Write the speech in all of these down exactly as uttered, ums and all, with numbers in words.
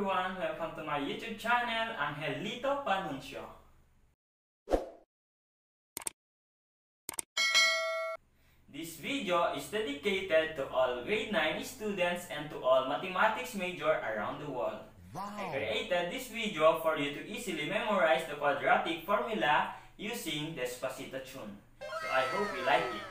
everyone, welcome to my YouTube channel, Angelito Panuncio. This video is dedicated to all grade nine students and to all mathematics majors around the world. Wow. I created this video for you to easily memorize the quadratic formula using Despacito tune. So I hope you like it.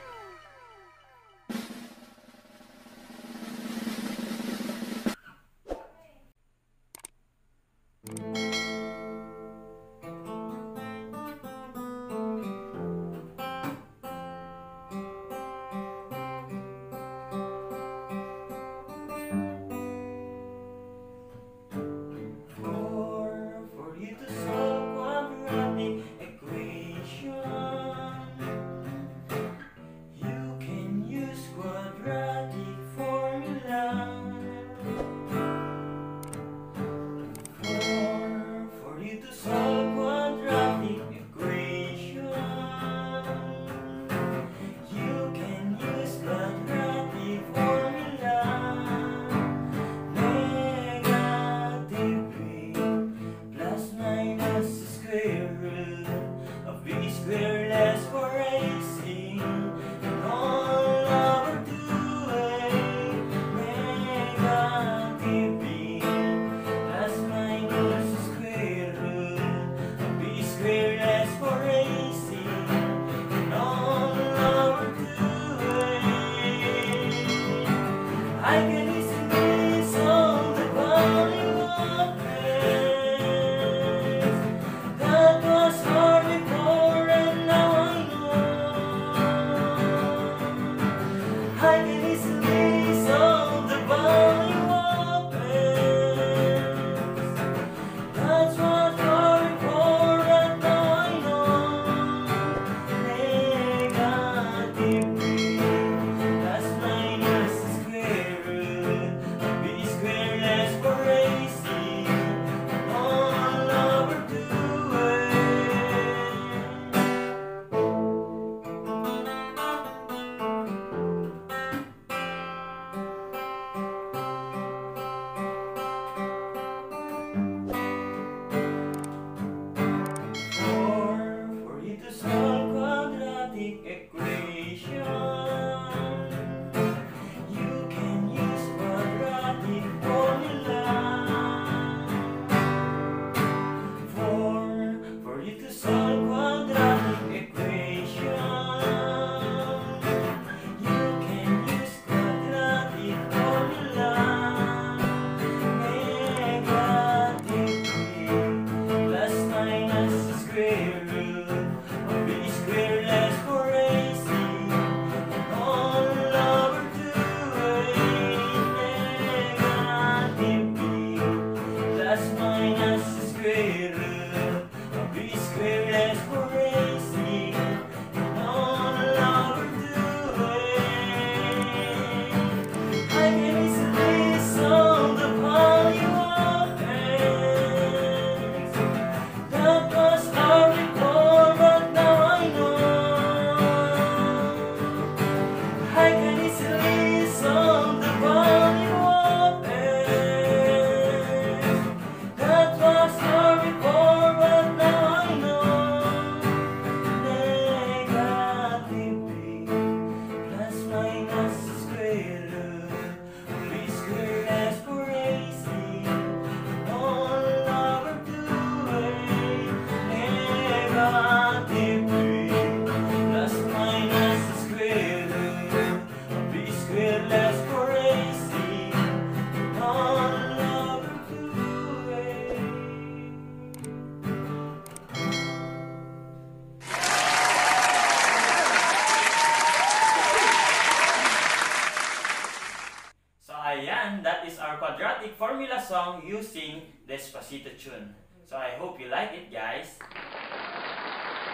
Ayan, that is our quadratic formula song using Despacito tune. So I hope you like it, guys.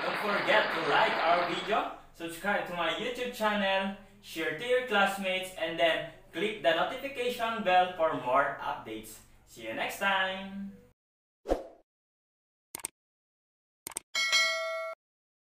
Don't forget to like our video, subscribe to my YouTube channel, share to your classmates, and then click the notification bell for more updates. See you next time!